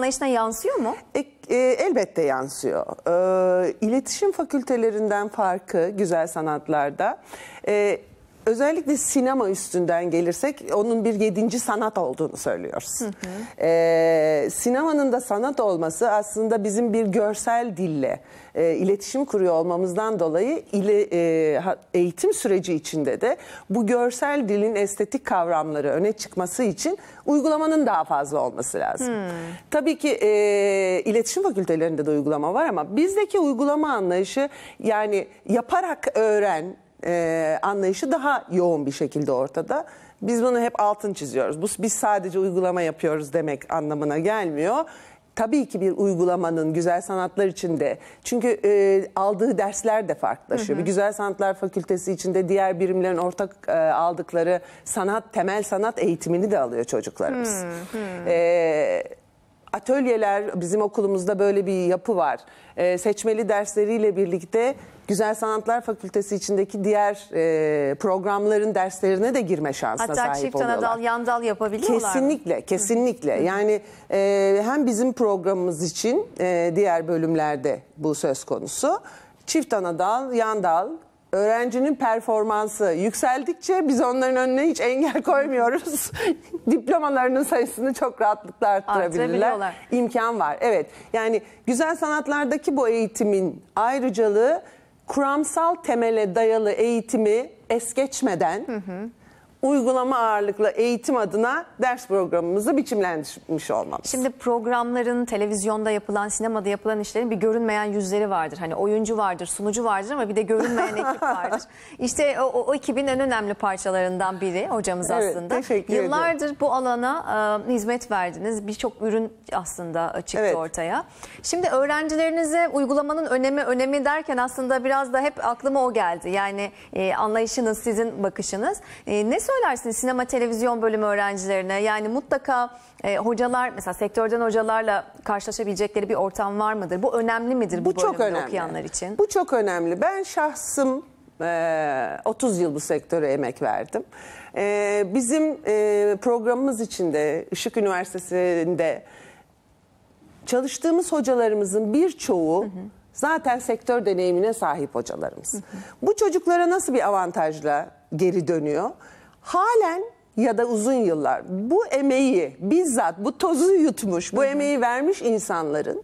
Anlayışına yansıyor mu? Elbette yansıyor. İletişim fakültelerinden farkı güzel sanatlarda. Özellikle sinema üstünden gelirsek onun bir 7. sanat olduğunu söylüyoruz. Hı hı. Sinemanın da sanat olması aslında bizim bir görsel dille iletişim kuruyor olmamızdan dolayı eğitim süreci içinde de bu görsel dilin estetik kavramları öne çıkması için uygulamanın daha fazla olması lazım. Hı. Tabii ki iletişim fakültelerinde de uygulama var ama bizdeki uygulama anlayışı yani yaparak öğren anlayışı daha yoğun bir şekilde ortada. Biz bunu hep altın çiziyoruz. Biz sadece uygulama yapıyoruz demek anlamına gelmiyor. Tabii ki bir uygulamanın güzel sanatlar içinde, çünkü aldığı dersler de farklılaşıyor. Hı hı. Bir güzel sanatlar fakültesi içinde diğer birimlerin ortak aldıkları temel sanat eğitimini de alıyor çocuklarımız. Hı hı. Atölyeler, bizim okulumuzda böyle bir yapı var. Seçmeli dersleriyle birlikte Güzel Sanatlar Fakültesi içindeki diğer programların derslerine de girme şansına sahip oluyorlar. Hatta çift ana dal, yan dal yapabiliyorlar. Kesinlikle, kesinlikle. Yani hem bizim programımız için diğer bölümlerde bu söz konusu. Çift ana dal, yan dal. Öğrencinin performansı yükseldikçe biz onların önüne hiç engel koymuyoruz. Diplomalarının sayısını çok rahatlıkla arttırabilirler. İmkan var. Evet. Yani güzel sanatlardaki bu eğitimin ayrıcalığı, kuramsal temele dayalı eğitimi es geçmeden, hı hı, uygulama ağırlıklı eğitim adına ders programımızı biçimlendirmiş olmamız. Şimdi programların, televizyonda yapılan, sinemada yapılan işlerin bir görünmeyen yüzleri vardır. Hani oyuncu vardır, sunucu vardır ama bir de görünmeyen ekip vardır. İşte o ekibin en önemli parçalarından biri hocamız aslında. Evet, teşekkür ederim. Yıllardır bu alana hizmet verdiniz. Birçok ürün aslında çıktı, evet, ortaya. Şimdi öğrencilerinize uygulamanın önemi derken aslında biraz da hep aklıma o geldi. Yani anlayışınız, sizin bakışınız. Ne söylersiniz sinema televizyon bölümü öğrencilerine? Yani mutlaka hocalar, mesela sektörden hocalarla karşılaşabilecekleri bir ortam var mıdır? Bu önemli midir bu bölümde okuyanlar için? Bu çok önemli. Ben şahsım 30 yıl bu sektöre emek verdim. Bizim programımız içinde, Işık Üniversitesi'nde çalıştığımız hocalarımızın birçoğu, hı hı, zaten sektör deneyimine sahip hocalarımız. Hı hı. Bu çocuklara nasıl bir avantajla geri dönüyor? Halen ya da uzun yıllar bu emeği bizzat, bu tozu yutmuş, bu, hı hı, emeği vermiş insanların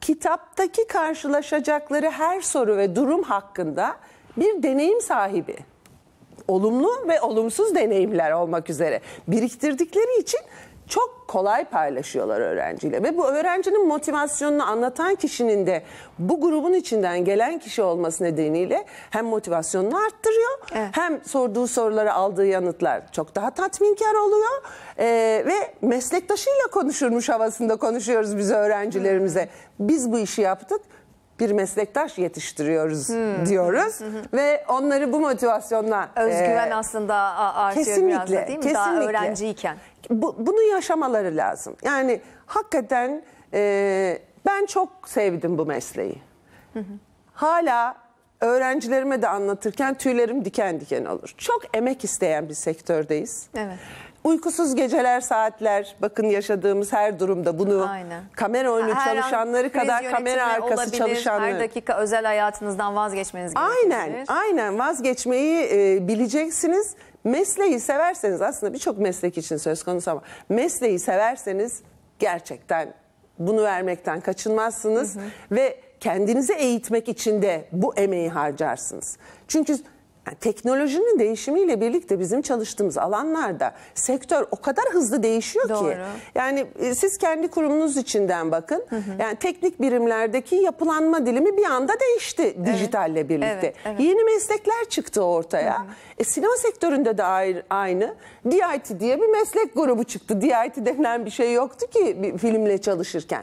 kitaptaki karşılaşacakları her soru ve durum hakkında bir deneyim sahibi, olumlu ve olumsuz deneyimler olmak üzere biriktirdikleri için çok kolay paylaşıyorlar öğrenciyle ve bu öğrencinin motivasyonunu anlatan kişinin de bu grubun içinden gelen kişi olması nedeniyle hem motivasyonunu arttırıyor, evet, hem sorduğu sorulara aldığı yanıtlar çok daha tatminkar oluyor ve meslektaşıyla konuşurmuş havasında konuşuyoruz biz öğrencilerimize. Hmm. Biz bu işi yaptık, bir meslektaş yetiştiriyoruz, hmm, diyoruz, hmm, ve onları bu motivasyonla özgüven aslında artıyor, kesinlikle, biraz da değil mi? Kesinlikle. Daha öğrenciyken. Bunu yaşamaları lazım. Yani hakikaten ben çok sevdim bu mesleği. Hı hı. Hala öğrencilerime de anlatırken tüylerim diken diken olur. Çok emek isteyen bir sektördeyiz. Evet. Uykusuz geceler, saatler, bakın yaşadığımız her durumda bunu, aynen, kamera önü çalışanları kadar kamera arkası olabilir, çalışanları. Her dakika özel hayatınızdan vazgeçmeniz gerekiyor. Aynen, aynen, vazgeçmeyi bileceksiniz. Mesleği severseniz, aslında birçok meslek için söz konusu ama mesleği severseniz gerçekten bunu vermekten kaçınmazsınız, hı hı, ve kendinizi eğitmek için de bu emeği harcarsınız. Çünkü teknolojinin değişimiyle birlikte bizim çalıştığımız alanlarda sektör o kadar hızlı değişiyor, doğru, ki. Yani siz kendi kurumunuz içinden bakın. Hı hı. Yani teknik birimlerdeki yapılanma dilimi bir anda değişti, evet, dijitalle birlikte. Evet, evet. Yeni meslekler çıktı ortaya. Hı hı. Sinema sektöründe de aynı. D.I.T. diye bir meslek grubu çıktı. D.I.T. denilen bir şey yoktu ki bir filmle çalışırken.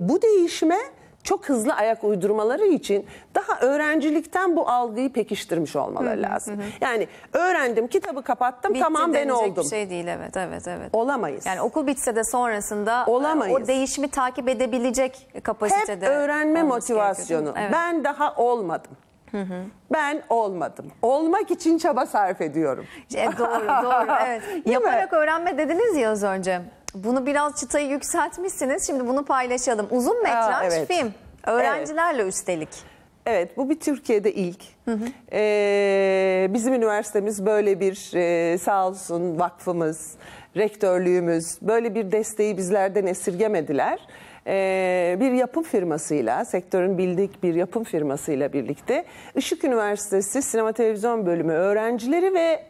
Bu değişime çok hızlı ayak uydurmaları için daha öğrencilikten bu algıyı pekiştirmiş olmaları, hı hı, lazım. Hı hı. Yani öğrendim, kitabı kapattım, bitti, tamam ben oldum. Bir şey değil, evet, evet, evet. Olamayız. Yani okul bitse de sonrasında olamayız. O değişimi takip edebilecek kapasitede. Hep öğrenme motivasyonu. Evet. Ben daha olmadım. Hı hı. Ben olmadım. Olmak için çaba sarf ediyorum. Doğru, doğru. Evet. Yaparak öğrenme dediniz ya az önce. Bunu biraz çıtayı yükseltmişsiniz. Şimdi bunu paylaşalım. Uzun metraj evet. film. Öğrencilerle evet. üstelik. Evet, bu bir Türkiye'de ilk. Hı hı. Bizim üniversitemiz böyle bir sağ olsun vakfımız, rektörlüğümüz böyle bir desteği bizlerden esirgemediler. Bir yapım firmasıyla, sektörün bildik bir yapım firmasıyla birlikte Işık Üniversitesi Sinema Televizyon Bölümü öğrencileri ve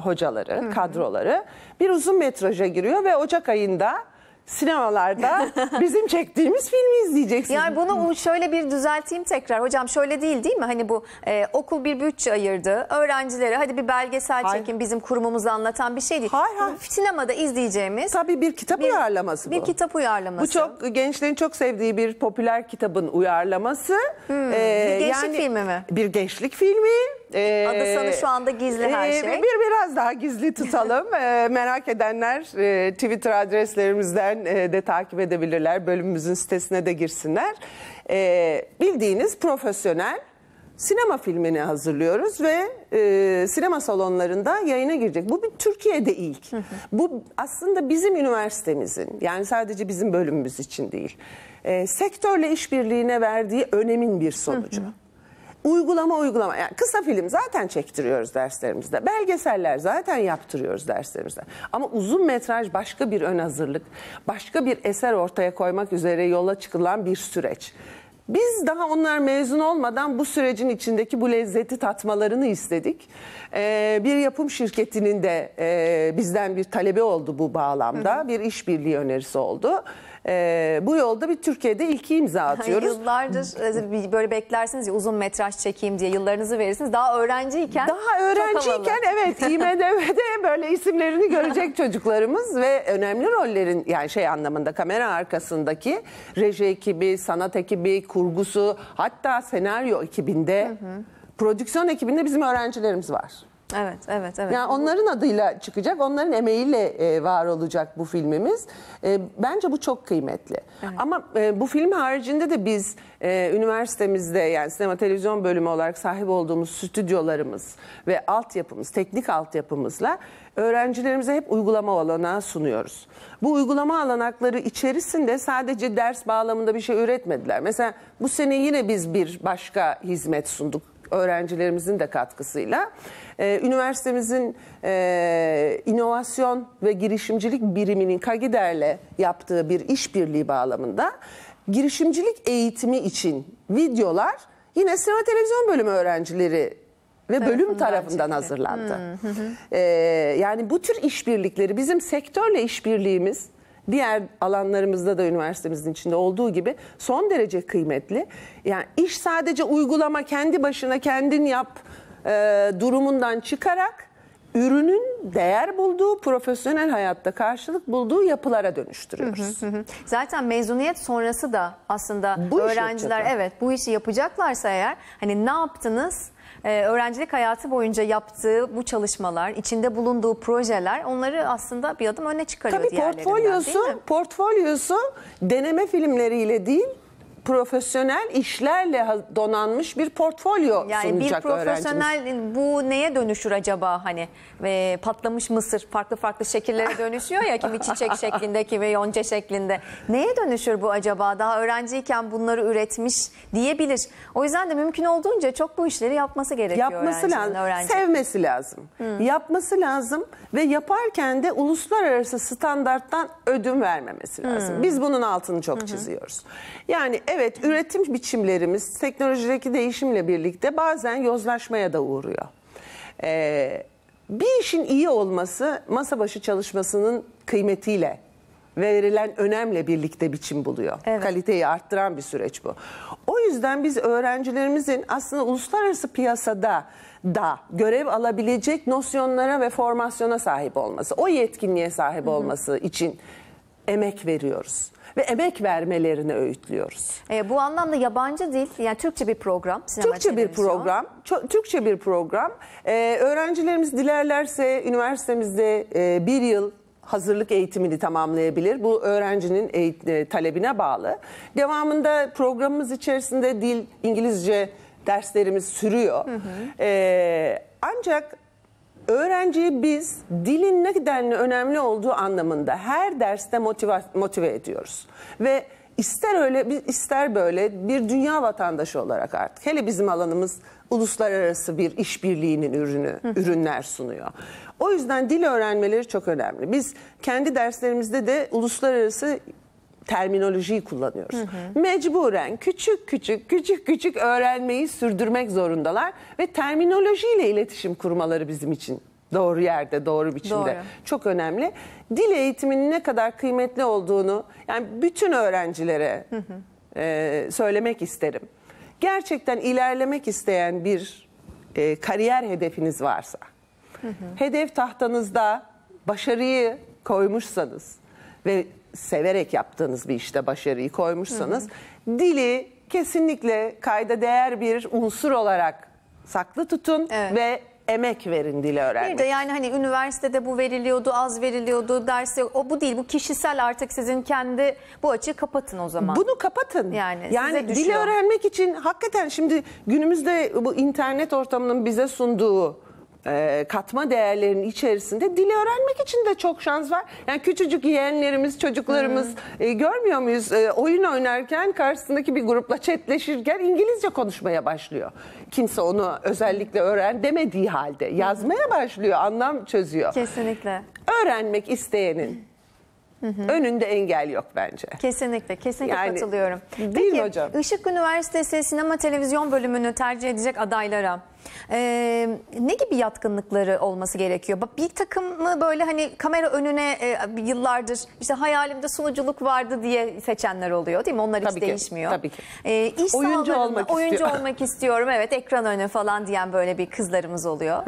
hocaları, hı hı. kadroları bir uzun metraja giriyor ve Ocak ayında sinemalarda bizim çektiğimiz filmi izleyeceksiniz. Yani bunu şöyle bir düzelteyim tekrar. Hocam şöyle değil mi? Hani bu okul bir bütçe ayırdı. Öğrencilere hadi bir belgesel hayır. çekin bizim kurumumuzu anlatan bir şey değil. Hayır. Sinemada izleyeceğimiz. Tabii bir kitap uyarlaması bu. Bir kitap uyarlaması. Bu çok gençlerin çok sevdiği bir popüler kitabın uyarlaması. Bir gençlik filmi mi? Bir gençlik filmi. Adı sana şu anda gizli her şey. Biraz daha gizli tutalım. Merak edenler Twitter adreslerimizden de takip edebilirler. Bölümümüzün sitesine de girsinler. Bildiğiniz profesyonel sinema filmini hazırlıyoruz ve sinema salonlarında yayına girecek. Bu bir Türkiye'de ilk. Bu aslında bizim üniversitemizin, yani sadece bizim bölümümüz için değil, sektörle işbirliğine verdiği önemin bir sonucu. Uygulama. Yani kısa film zaten çektiriyoruz derslerimizde. Belgeseller zaten yaptırıyoruz derslerimizde. Ama uzun metraj başka bir ön hazırlık, başka bir eser ortaya koymak üzere yola çıkılan bir süreç. Biz daha onlar mezun olmadan bu sürecin içindeki bu lezzeti tatmalarını istedik. Bir yapım şirketinin de bizden bir talebi oldu bu bağlamda. Hı hı. Bir işbirliği önerisi oldu. Bu yolda bir Türkiye'de ilki imza atıyoruz. Yıllardır böyle beklersiniz ya, uzun metraj çekeyim diye yıllarınızı verirsiniz. Daha öğrenciyken evet, IMDV'de böyle isimlerini görecek çocuklarımız ve önemli rollerin, yani şey anlamında, kamera arkasındaki reji ekibi, sanat ekibi, kurgusu, hatta senaryo ekibinde, prodüksiyon ekibinde bizim öğrencilerimiz var. Evet. Yani onların adıyla çıkacak, onların emeğiyle var olacak bu filmimiz. Bence bu çok kıymetli. Evet. Ama bu film haricinde de biz üniversitemizde, yani sinema televizyon bölümü olarak sahip olduğumuz stüdyolarımız ve altyapımız, teknik altyapımızla öğrencilerimize hep uygulama olanağı sunuyoruz. Bu uygulama olanakları içerisinde sadece ders bağlamında bir şey üretmediler. Mesela bu sene yine biz bir başka hizmet sunduk. Öğrencilerimizin de katkısıyla üniversitemizin inovasyon ve girişimcilik biriminin Kagider'le yaptığı bir işbirliği bağlamında girişimcilik eğitimi için videolar yine sinema televizyon bölümü öğrencileri ve bölüm tarafından hazırlandı. Yani bu tür işbirlikleri, bizim sektörle işbirliğimiz diğer alanlarımızda da üniversitemizin içinde olduğu gibi son derece kıymetli. Yani iş sadece uygulama, kendi başına kendin yap durumundan çıkarak ürünün değer bulduğu, profesyonel hayatta karşılık bulduğu yapılara dönüştürüyoruz. Zaten mezuniyet sonrası da aslında bu öğrenciler bu işi yapacaklarsa eğer, hani ne yaptınız? Öğrencilik hayatı boyunca yaptığı bu çalışmalar, içinde bulunduğu projeler onları aslında bir adım öne çıkarıyor. Tabii portfolyosu deneme filmleriyle değil, profesyonel işlerle donanmış bir portfolyo sunacak öğrencimiz. Yani bir profesyonel bu neye dönüşür acaba, hani patlamış mısır farklı şekillere dönüşüyor ya, kimi çiçek şeklinde, kimi yonca şeklinde. Neye dönüşür bu acaba? Daha öğrenciyken bunları üretmiş diyebilir. O yüzden de mümkün olduğunca çok bu işleri yapması gerekiyor. Yapması lazım, sevmesi lazım. Yapması lazım ve yaparken de uluslararası standarttan ödün vermemesi lazım. Biz bunun altını çok çiziyoruz. Yani evet, üretim biçimlerimiz teknolojideki değişimle birlikte bazen yozlaşmaya da uğruyor. Bir işin iyi olması masa başı çalışmasının kıymetiyle, verilen önemle birlikte biçim buluyor. Evet. Kaliteyi arttıran bir süreç bu. O yüzden biz öğrencilerimizin aslında uluslararası piyasada da görev alabilecek nosyonlara ve formasyona sahip olması, o yetkinliğe sahip olması için emek veriyoruz. Ve emek vermelerini öğütlüyoruz. Bu anlamda yabancı dil, yani Türkçe bir program. Türkçe bir program. Öğrencilerimiz dilerlerse üniversitemizde bir yıl hazırlık eğitimini tamamlayabilir. Bu öğrencinin talebine bağlı. Devamında programımız içerisinde dil, İngilizce derslerimiz sürüyor. Ancak öğrenciyi biz dilin ne denli önemli olduğu anlamında her derste motive ediyoruz. Ve ister öyle ister böyle bir dünya vatandaşı olarak artık. Hele bizim alanımız uluslararası bir işbirliğinin ürünü, ürünler sunuyor. O yüzden dil öğrenmeleri çok önemli. Biz kendi derslerimizde de uluslararası terminolojiyi kullanıyoruz. Hı hı. Mecburen küçük küçük öğrenmeyi sürdürmek zorundalar ve terminolojiyle iletişim kurmaları bizim için doğru yerde, doğru biçimde çok önemli. Dil eğitiminin ne kadar kıymetli olduğunu yani bütün öğrencilere söylemek isterim. Gerçekten ilerlemek isteyen bir kariyer hedefiniz varsa, hedef tahtanızda başarıyı koymuşsanız ve severek yaptığınız bir işte başarıyı koymuşsanız dili kesinlikle kayda değer bir unsur olarak saklı tutun ve emek verin dili öğrenmek. Bir de yani hani üniversitede bu veriliyordu, az veriliyordu, ders yok. O bu değil, bu kişisel artık sizin kendi bu açığı kapatın o zaman. Bunu kapatın. Yani dili öğrenmek için hakikaten şimdi günümüzde bu internet ortamının bize sunduğu katma değerlerin içerisinde dili öğrenmek için de çok şans var. Yani küçücük yeğenlerimiz, çocuklarımız görmüyor muyuz? Oyun oynarken karşısındaki bir grupla chatleşirken İngilizce konuşmaya başlıyor. Kimse onu özellikle öğren demediği halde yazmaya başlıyor, anlam çözüyor. Kesinlikle. Öğrenmek isteyenin önünde engel yok bence. Kesinlikle, yani, katılıyorum. Peki, hocam. Işık Üniversitesi Sinema Televizyon Bölümünü tercih edecek adaylara ne gibi yatkınlıkları olması gerekiyor? Bak, bir takım mı böyle hani kamera önüne yıllardır işte hayalimde sunuculuk vardı diye seçenler oluyor değil mi? Onlar hiç değişmiyor. Tabii ki. Oyuncu olmak istiyorum, evet, ekran önü falan diyen böyle bir kızlarımız oluyor.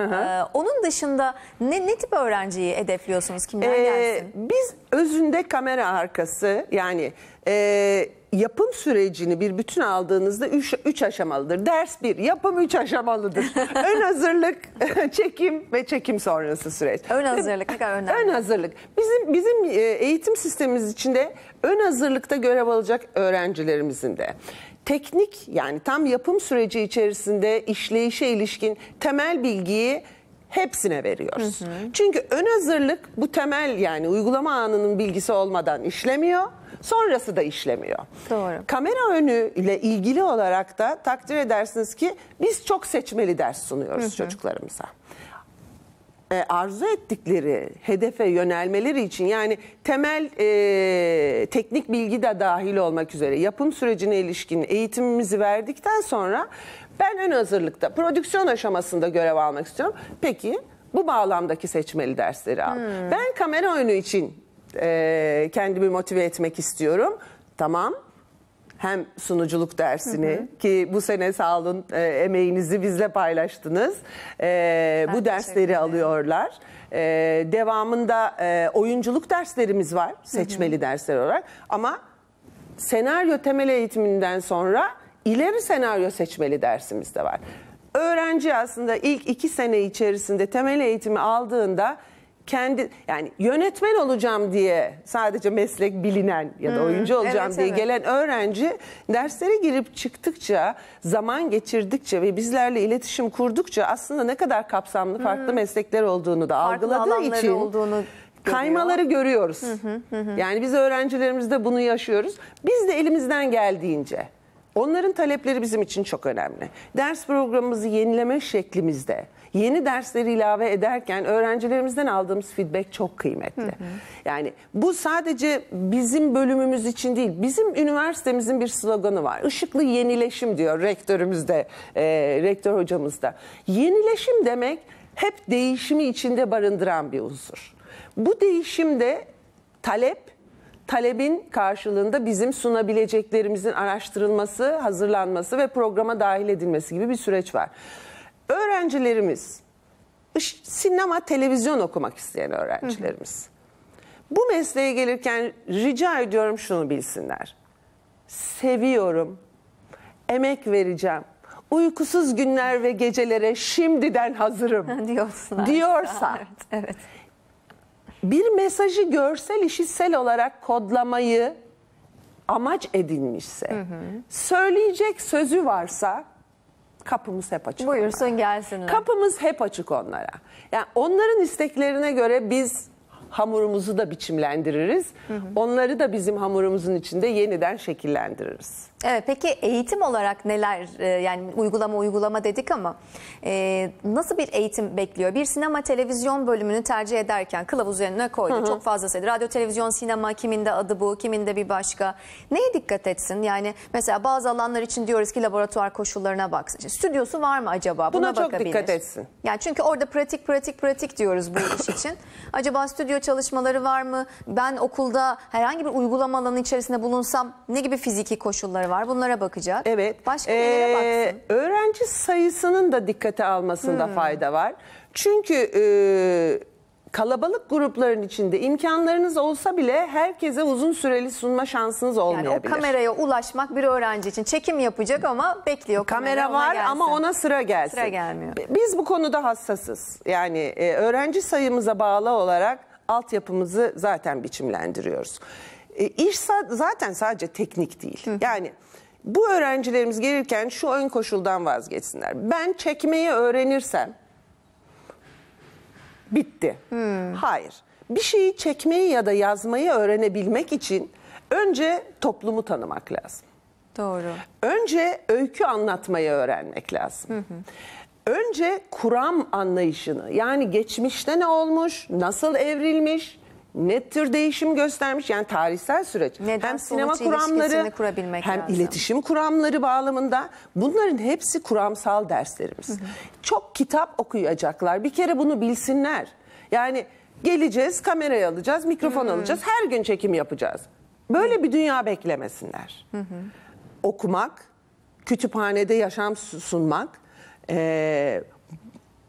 Onun dışında ne tip öğrenciyi hedefliyorsunuz? Kimler gelsin? Biz özünde kamera arkası yani yapım sürecini bir bütün aldığınızda 3 aşamalıdır. Ders 1, yapım 3 aşamalıdır. Ön hazırlık, çekim ve çekim sonrası süreç. Ön hazırlık ne kadar önemli? Ön hazırlık. Bizim eğitim sistemimiz içinde ön hazırlıkta görev alacak öğrencilerimizin de teknik yani tam yapım süreci içerisinde işleyişe ilişkin temel bilgiyi hepsine veriyoruz. Çünkü ön hazırlık bu temel yani uygulama anının bilgisi olmadan işlemiyor. Sonrası da işlemiyor. Doğru. Kamera önü ile ilgili olarak da takdir edersiniz ki biz çok seçmeli ders sunuyoruz çocuklarımıza. Arzu ettikleri hedefe yönelmeleri için yani temel teknik bilgi de dahil olmak üzere yapım sürecine ilişkin eğitimimizi verdikten sonra ben ön hazırlıkta, prodüksiyon aşamasında görev almak istiyorum. Peki bu bağlamdaki seçmeli dersleri al. Ben kamera önü için kendimi motive etmek istiyorum. Tamam. Hem sunuculuk dersini ki bu sene sağ olun emeğinizi bizle paylaştınız. Bu dersleri alıyorlar. Devamında oyunculuk derslerimiz var. Seçmeli dersler olarak. Ama senaryo temel eğitiminden sonra ileri senaryo seçmeli dersimiz de var. Öğrenci aslında ilk 2 sene içerisinde temel eğitimi aldığında kendi yani yönetmen olacağım diye sadece meslek bilinen ya da oyuncu olacağım diye gelen öğrenci derslere girip çıktıkça, zaman geçirdikçe ve bizlerle iletişim kurdukça aslında ne kadar kapsamlı farklı meslekler olduğunu da algıladığı için kaymaları görüyoruz. Yani biz öğrencilerimizde bunu yaşıyoruz. Biz de elimizden geldiğince onların talepleri bizim için çok önemli. Ders programımızı yenileme şeklimizde yeni dersleri ilave ederken öğrencilerimizden aldığımız feedback çok kıymetli. Yani bu sadece bizim bölümümüz için değil, bizim üniversitemizin bir sloganı var. Işıklı yenileşim diyor rektörümüz de, rektör hocamız da. Yenileşim demek hep değişimi içinde barındıran bir unsur. Bu değişimde talebin karşılığında bizim sunabileceklerimizin araştırılması, hazırlanması ve programa dahil edilmesi gibi bir süreç var. Öğrencilerimiz, sinema, televizyon okumak isteyen öğrencilerimiz. Bu mesleğe gelirken rica ediyorum şunu bilsinler. Seviyorum, emek vereceğim, uykusuz günler ve gecelere şimdiden hazırım diyorsa. Evet. Bir mesajı görsel, işitsel olarak kodlamayı amaç edinmişse, söyleyecek sözü varsa kapımız hep açık. Buyursun onlara. Gelsinler. Kapımız hep açık onlara. Yani onların isteklerine göre biz hamurumuzu da biçimlendiririz. Hı hı. Onları da bizim hamurumuzun içinde yeniden şekillendiririz. Evet, peki eğitim olarak neler, yani uygulama dedik ama nasıl bir eğitim bekliyor? Bir sinema televizyon bölümünü tercih ederken kılavuz önüne koydu. Hı hı. Çok fazla sayıda. Radyo, televizyon, sinema, kiminde adı bu, kiminde bir başka. Neye dikkat etsin? Yani mesela bazı alanlar için diyoruz ki laboratuvar koşullarına baksın. İşte, stüdyosu var mı acaba? Buna çok bakabilir. Dikkat etsin. Yani çünkü orada pratik diyoruz bu iş için. Acaba stüdyo çalışmaları var mı? Ben okulda herhangi bir uygulama alanı içerisinde bulunsam ne gibi fiziki koşulları var? Bunlara bakacak. Evet. Başka nelere baksın? Öğrenci sayısının da dikkate almasında fayda var. Çünkü kalabalık grupların içinde imkanlarınız olsa bile herkese uzun süreli sunma şansınız olmayabilir. Yani o kameraya ulaşmak bir öğrenci için çekim yapacak ama bekliyor. Kamera var ama ona sıra gelsin. Sıra gelmiyor. Biz bu konuda hassasız. Yani öğrenci sayımıza bağlı olarak altyapımızı zaten biçimlendiriyoruz. İş zaten sadece teknik değil. Yani bu öğrencilerimiz gelirken şu ön koşuldan vazgeçsinler. Ben çekmeyi öğrenirsem bitti. Hayır. Bir şeyi çekmeyi ya da yazmayı öğrenebilmek için önce toplumu tanımak lazım. Doğru. Önce öykü anlatmayı öğrenmek lazım. Önce kuram anlayışını, yani geçmişte ne olmuş, nasıl evrilmiş, ne tür değişim göstermiş, yani tarihsel süreç. Hem sinema kuramları hem iletişim kuramları bağlamında bunların hepsi kuramsal derslerimiz. Çok kitap okuyacaklar, bir kere bunu bilsinler. Yani geleceğiz, kamerayı alacağız, mikrofon alacağız, her gün çekim yapacağız. Böyle bir dünya beklemesinler. Okumak, kütüphanede yaşam sunmak,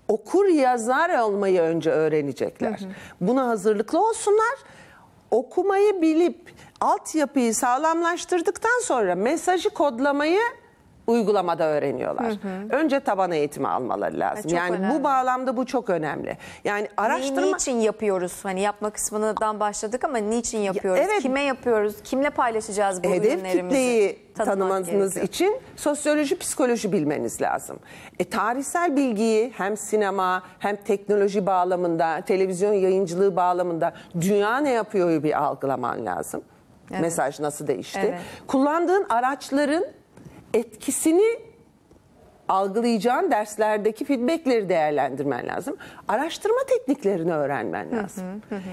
okur yazar olmayı önce öğrenecekler. Buna hazırlıklı olsunlar. Okumayı bilip altyapıyı sağlamlaştırdıktan sonra mesajı kodlamayı uygulamada öğreniyorlar. Önce taban eğitimi almaları lazım. Yani önemli. Bu bağlamda bu çok önemli. Yani araştırma... Niçin yapıyoruz? Hani yapma kısmından başladık ama niçin yapıyoruz? Evet. Kime yapıyoruz? Kimle paylaşacağız bu ürünlerimizi? Hedef kitleyi tanımanız için sosyoloji, psikoloji bilmeniz lazım. Tarihsel bilgiyi hem sinema hem teknoloji bağlamında, televizyon yayıncılığı bağlamında dünya ne yapıyor bir algılaman lazım. Evet. Mesaj nasıl değişti? Evet. Kullandığın araçların etkisini algılayacağın derslerdeki feedbackleri değerlendirmen lazım. Araştırma tekniklerini öğrenmen lazım.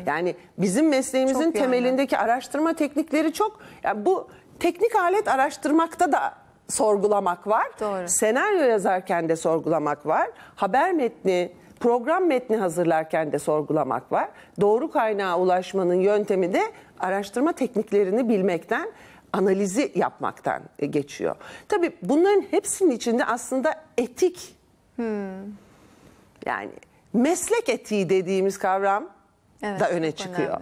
Yani bizim mesleğimizin çok temelindeki yani. Araştırma teknikleri çok... Yani bu teknik alet araştırmakta da sorgulamak var. Doğru. Senaryo yazarken de sorgulamak var. Haber metni, program metni hazırlarken de sorgulamak var. Doğru kaynağa ulaşmanın yöntemi de araştırma tekniklerini bilmekten, analizi yapmaktan geçiyor. Tabii bunların hepsinin içinde aslında etik, yani meslek etiği dediğimiz kavram da öne çıkıyor.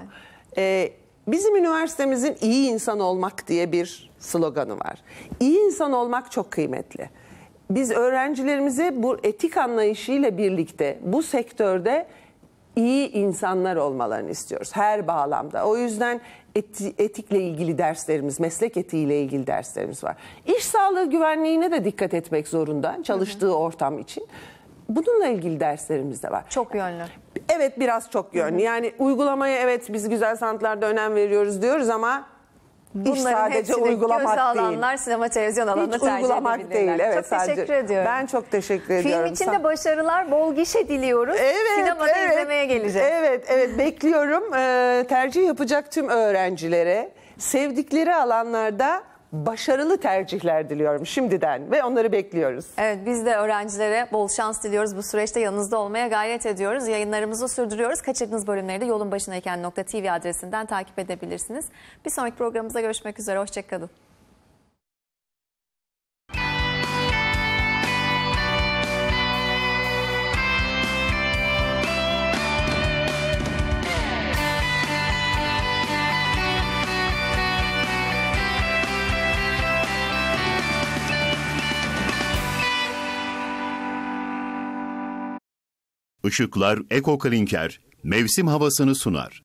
Bizim üniversitemizin iyi insan olmak diye bir sloganı var. İyi insan olmak çok kıymetli. Biz öğrencilerimize bu etik anlayışıyla birlikte bu sektörde iyi insanlar olmalarını istiyoruz her bağlamda. O yüzden etikle ilgili derslerimiz, meslek etiğiyle ilgili derslerimiz var. İş sağlığı güvenliğine de dikkat etmek zorunda çalıştığı ortam için. Bununla ilgili derslerimiz de var. Çok yönlü. Evet, biraz çok yönlü. Yani uygulamaya evet biz güzel sanatlarda önem veriyoruz diyoruz ama bunların sadece uygulamak değil. Alanlar, sinema, televizyon alanında tercih uygulamak değil. Evet, çok teşekkür ediyorum. Ben çok teşekkür ediyorum. Film için de başarılar, bol gişe diliyoruz. Evet, sinemada izlemeye geleceğiz. Evet, bekliyorum. Tercih yapacak tüm öğrencilere sevdikleri alanlarda başarılı tercihler diliyorum şimdiden ve onları bekliyoruz. Evet, biz de öğrencilere bol şans diliyoruz. Bu süreçte yanınızda olmaya gayret ediyoruz. Yayınlarımızı sürdürüyoruz. Kaçırdığınız bölümleri de yolun başındayken .tv adresinden takip edebilirsiniz. Bir sonraki programımızda görüşmek üzere. Hoşçakalın. Işıklar Eko Klinker mevsim havasını sunar.